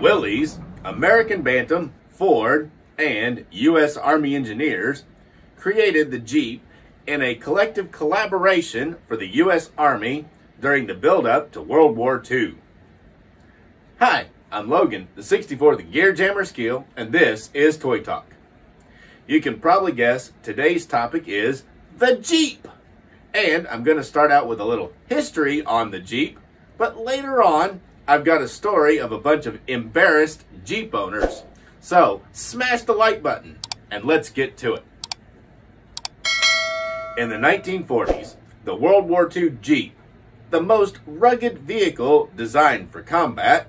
Willys, American Bantam, Ford, and U.S. Army engineers created the Jeep in a collective collaboration for the U.S. Army during the build-up to World War II. Hi, I'm Logan, the 64th Gear Jammer Skeele, and this is Toy Talk. You can probably guess today's topic is the Jeep. And I'm going to start out with a little history on the Jeep, but later on, I've got a story of a bunch of embarrassed Jeep owners. So, smash the like button, and let's get to it. In the 1940s, the World War II Jeep, the most rugged vehicle designed for combat,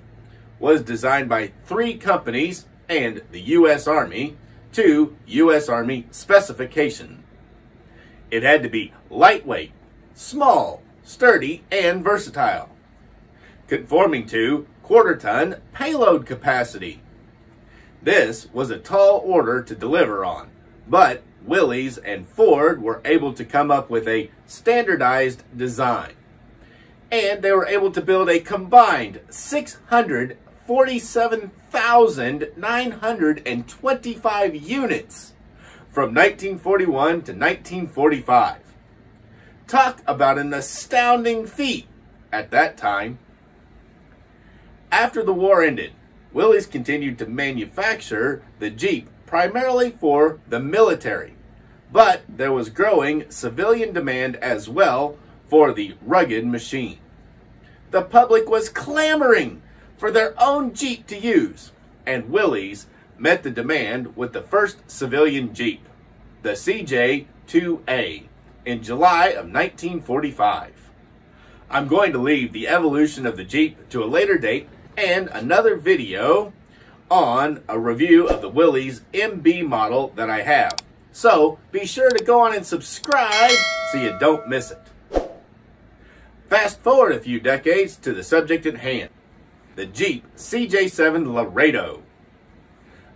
was designed by three companies and the U.S. Army to U.S. Army specification. It had to be lightweight, small, sturdy, and versatile, conforming to quarter-ton payload capacity. This was a tall order to deliver on, but Willys and Ford were able to come up with a standardized design, and they were able to build a combined 647,925 units from 1941 to 1945. Talk about an astounding feat at that time. After the war ended, Willys continued to manufacture the Jeep primarily for the military, but there was growing civilian demand as well for the rugged machine. The public was clamoring for their own Jeep to use, and Willys met the demand with the first civilian Jeep, the CJ-2A, in July of 1945. I'm going to leave the evolution of the Jeep to a later date and another video on a review of the Willys MB model that I have. So be sure to go on and subscribe so you don't miss it. Fast forward a few decades to the subject at hand, the Jeep CJ-7 Laredo.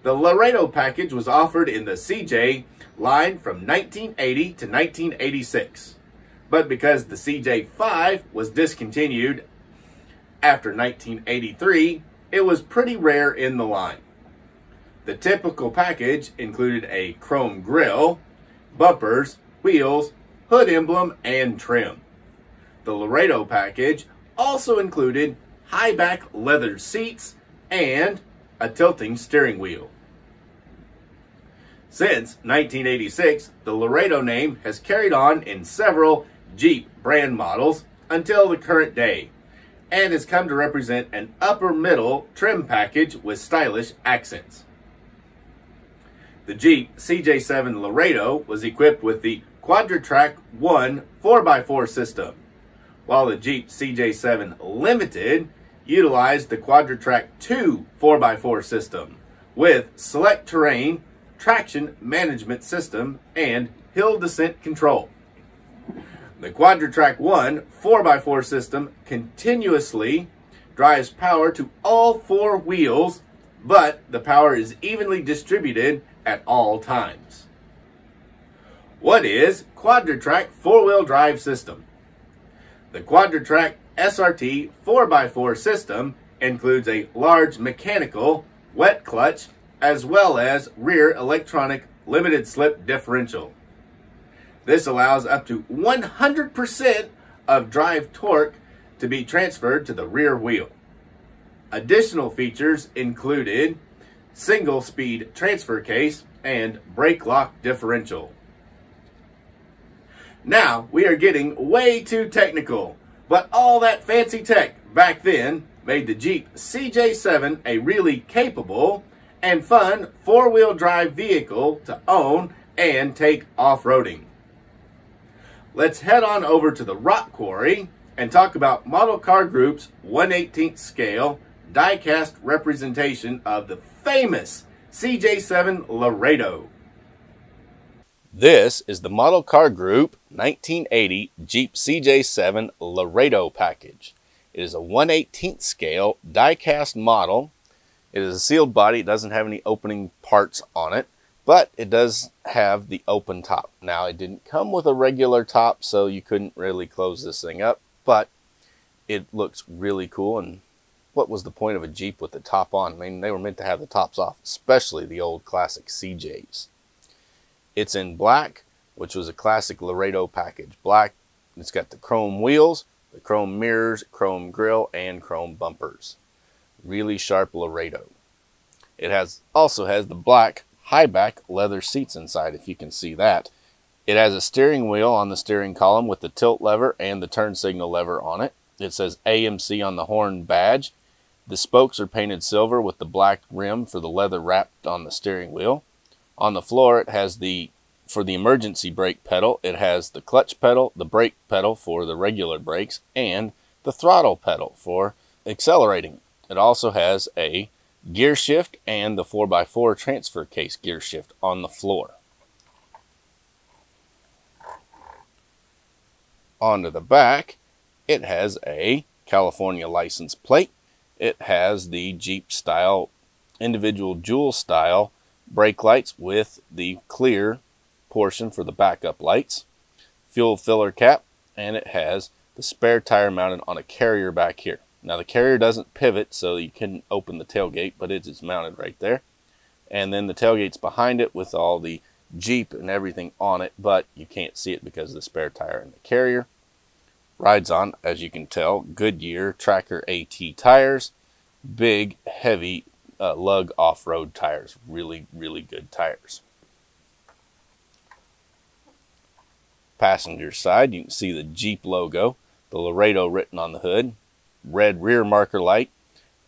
The Laredo package was offered in the CJ line from 1980 to 1986, but because the CJ-5 was discontinued after 1983, it was pretty rare in the line. The typical package included a chrome grille, bumpers, wheels, hood emblem, and trim. The Laredo package also included high back leather seats and a tilting steering wheel. Since 1986, the Laredo name has carried on in several Jeep brand models until the current day, and has come to represent an upper middle trim package with stylish accents. The Jeep CJ7 Laredo was equipped with the Quadra-Trac 1 4x4 system, while the Jeep CJ7 Limited utilized the Quadra-Trac 2 4x4 system with select terrain, traction management system, and hill descent control. The Quadra-Trac 1 4x4 system continuously drives power to all four wheels, but the power is evenly distributed at all times. What is Quadra-Trac 4-wheel drive system? The Quadra-Trac SRT 4x4 system includes a large mechanical wet clutch as well as rear electronic limited slip differential. This allows up to 100% of drive torque to be transferred to the rear wheel. Additional features included single speed transfer case and brake lock differential. Now we are getting way too technical, but all that fancy tech back then made the Jeep CJ7 a really capable and fun four-wheel drive vehicle to own and take off-roading. Let's head on over to the rock quarry and talk about Model Car Group's 1/18 scale die-cast representation of the famous CJ7 Laredo. This is the Model Car Group 1980 Jeep CJ7 Laredo package. It is a 1/18 scale die-cast model. It is a sealed body. It doesn't have any opening parts on it, but it does have the open top. Now, it didn't come with a regular top, so you couldn't really close this thing up, but it looks really cool and what was the point of a Jeep with the top on? I mean, they were meant to have the tops off, especially the old classic CJs. It's in black, which was a classic Laredo package. Black, it's got the chrome wheels, the chrome mirrors, chrome grille, and chrome bumpers. Really sharp Laredo. It has also has the black high back leather seats inside, if you can see that. It has a steering wheel on the steering column with the tilt lever and the turn signal lever on it. It says AMC on the horn badge. The spokes are painted silver with the black rim for the leather wrapped on the steering wheel. On the floor, it has for the emergency brake pedal, it has the clutch pedal, the brake pedal for the regular brakes, and the throttle pedal for accelerating. It also has a gear shift and the 4x4 transfer case gear shift on the floor. Onto the back, it has a California license plate. It has the Jeep style, individual jewel style brake lights with the clear portion for the backup lights, fuel filler cap, and it has the spare tire mounted on a carrier back here. Now the carrier doesn't pivot, so you couldn't open the tailgate, but it is mounted right there. And then the tailgate's behind it with all the Jeep and everything on it, but you can't see it because of the spare tire and the carrier. Rides on, as you can tell, Goodyear Tracker AT tires, big, heavy lug off-road tires, really, really good tires. Passenger side, you can see the Jeep logo, the Laredo written on the hood, red rear marker light,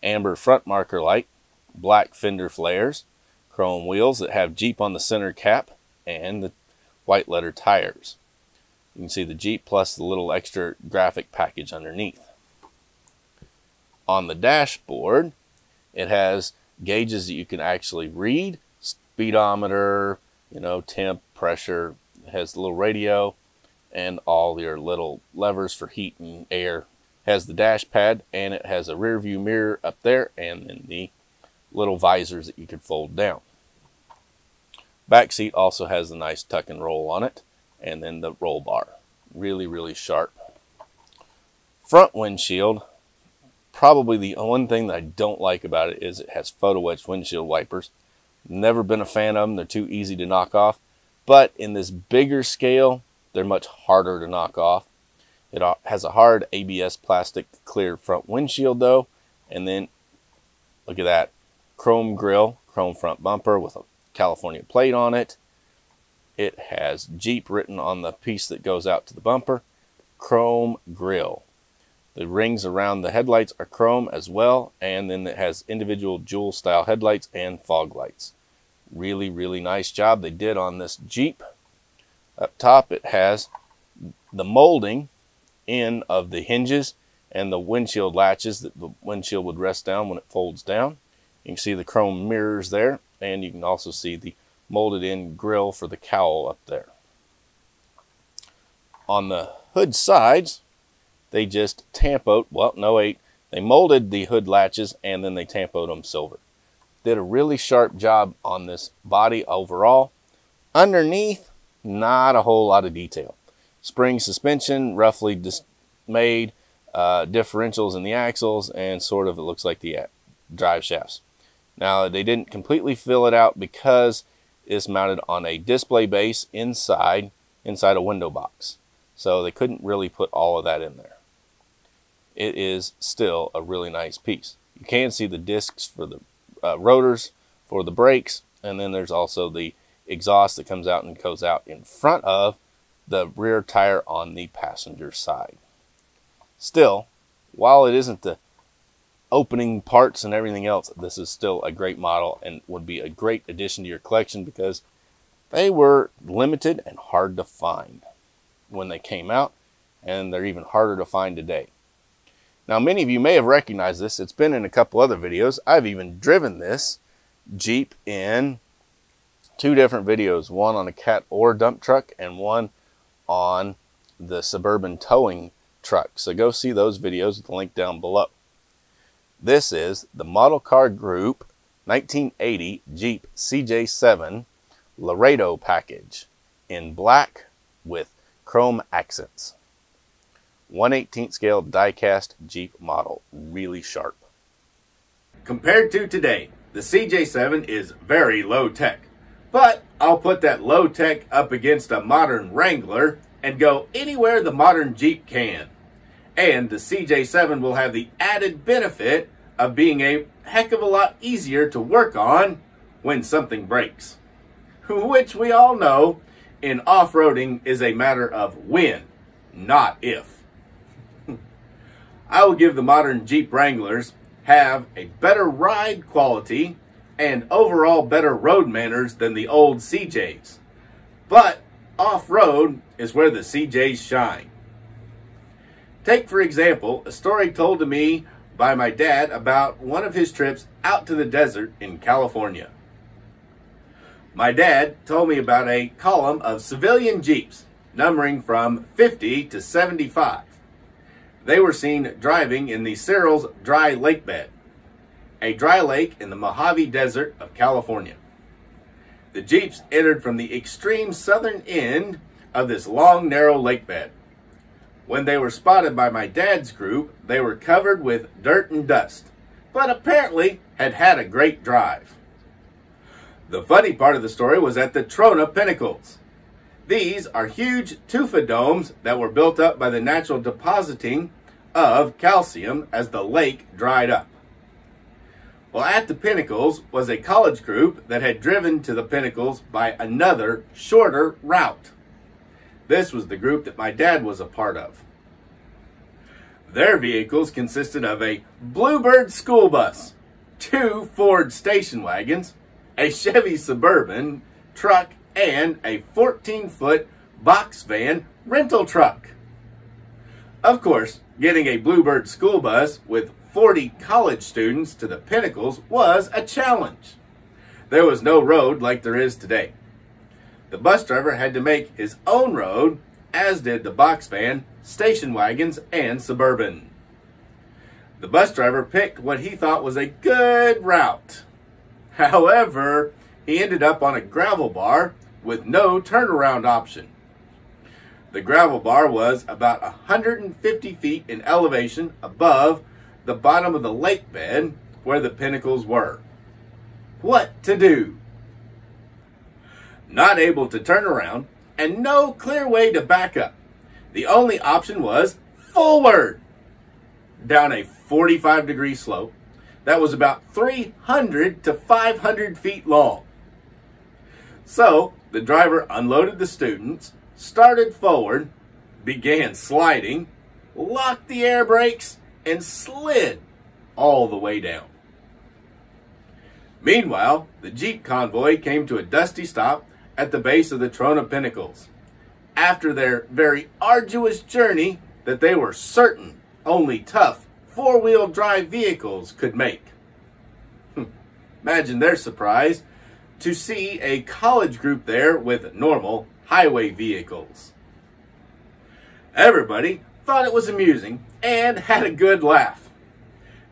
amber front marker light, black fender flares, chrome wheels that have Jeep on the center cap, and the white letter tires. You can see the Jeep plus the little extra graphic package underneath. On the dashboard, it has gauges that you can actually read, speedometer, you know, temp, pressure. It has the little radio and all your little levers for heat and air. It has the dash pad, and it has a rear view mirror up there and then the little visors that you could fold down. Back seat also has a nice tuck and roll on it, and then the roll bar. Really, really sharp. Front windshield, probably the one thing that I don't like about it is it has photo etched windshield wipers. Never been a fan of them. They're too easy to knock off, but in this bigger scale, they're much harder to knock off. It has a hard ABS plastic clear front windshield though, and then look at that. Chrome grille, chrome front bumper with a California plate on it. It has Jeep written on the piece that goes out to the bumper. Chrome grille. The rings around the headlights are chrome as well, and then it has individual jewel style headlights and fog lights. Really, really nice job they did on this Jeep. Up top, it has the molding in of the hinges and the windshield latches that the windshield would rest down when it folds down. You can see the chrome mirrors there, and you can also see the molded in grille for the cowl up there. On the hood sides, they just tampoed, well, no, wait, they molded the hood latches and then they tampoed them silver. Did a really sharp job on this body overall. Underneath, not a whole lot of detail. Spring suspension, roughly made, differentials in the axles, and sort of it looks like the drive shafts. Now, they didn't completely fill it out because it's mounted on a display base inside a window box. So they couldn't really put all of that in there. It is still a really nice piece. You can see the discs for the rotors, for the brakes, and then there's also the exhaust that comes out and goes out in front of the rear tire on the passenger side. Still, while it isn't the opening parts and everything else, this is still a great model and would be a great addition to your collection because they were limited and hard to find when they came out, and they're even harder to find today. Now, many of you may have recognized this. It's been in a couple other videos. I've even driven this Jeep in two different videos, one on a cat or dump truck and one on the suburban towing truck. So go see those videos at the link down below. This is the Model Car Group 1980 Jeep CJ-7 Laredo package in black with chrome accents. 1/18 scale die-cast Jeep model, really sharp. Compared to today, the CJ-7 is very low tech, but I'll put that low tech up against a modern Wrangler and go anywhere the modern Jeep can. And the CJ-7 will have the added benefit of being a heck of a lot easier to work on when something breaks, which we all know in off-roading is a matter of when, not if. I will give the modern Jeep Wranglers have a better ride quality and overall better road manners than the old CJs. But off-road is where the CJs shine. Take, for example, a story told to me by my dad about one of his trips out to the desert in California. My dad told me about a column of civilian Jeeps numbering from 50 to 75. They were seen driving in the Searles Dry Lake bed, a dry lake in the Mojave Desert of California. The Jeeps entered from the extreme southern end of this long, narrow lake bed. When they were spotted by my dad's group, they were covered with dirt and dust, but apparently had a great drive. The funny part of the story was at the Trona Pinnacles. These are huge tufa domes that were built up by the natural depositing of calcium as the lake dried up. Well, at the Pinnacles was a college group that had driven to the Pinnacles by another, shorter route. This was the group that my dad was a part of. Their vehicles consisted of a Bluebird school bus, 2 Ford station wagons, a Chevy Suburban truck, and a 14-foot box van rental truck. Of course, getting a Bluebird school bus with 40 college students to the Pinnacles was a challenge. There was no road like there is today. The bus driver had to make his own road, as did the box van, station wagons, and Suburban. The bus driver picked what he thought was a good route. However, he ended up on a gravel bar with no turnaround option. The gravel bar was about 150 feet in elevation above the bottom of the lake bed where the Pinnacles were. What to do? Not able to turn around and no clear way to back up. The only option was forward down a 45-degree slope that was about 300 to 500 feet long. So the driver unloaded the students, started forward, began sliding, locked the air brakes, and slid all the way down. Meanwhile, the Jeep convoy came to a dusty stop at the base of the Trona Pinnacles after their very arduous journey that they were certain only tough four-wheel drive vehicles could make. Imagine their surprise to see a college group there with normal highway vehicles. Everybody thought it was amusing and had a good laugh.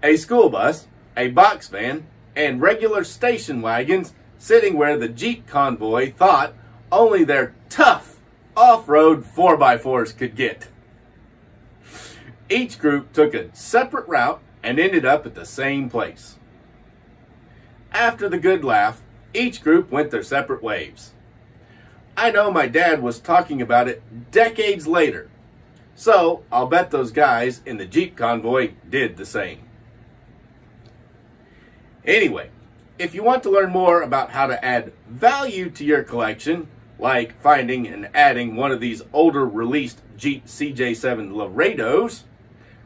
A school bus, a box van, and regular station wagons sitting where the Jeep convoy thought only their tough off-road 4x4s could get. Each group took a separate route and ended up at the same place. After the good laugh, each group went their separate ways. I know my dad was talking about it decades later, so I'll bet those guys in the Jeep convoy did the same. Anyway, if you want to learn more about how to add value to your collection, like finding and adding one of these older released Jeep CJ7 Laredos,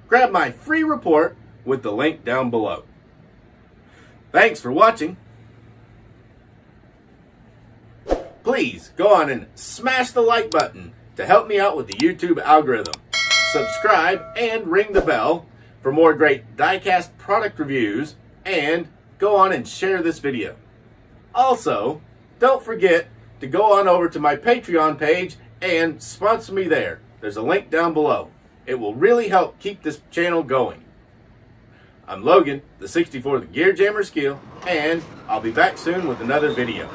grab my free report with the link down below. Thanks for watching. Please go on and smash the like button to help me out with the YouTube algorithm. Subscribe and ring the bell for more great diecast product reviews, and go on and share this video. Also, don't forget to go on over to my Patreon page and sponsor me there. There's a link down below. It will really help keep this channel going. I'm Logan, the 64th Gear Jammer Skeele, and I'll be back soon with another video.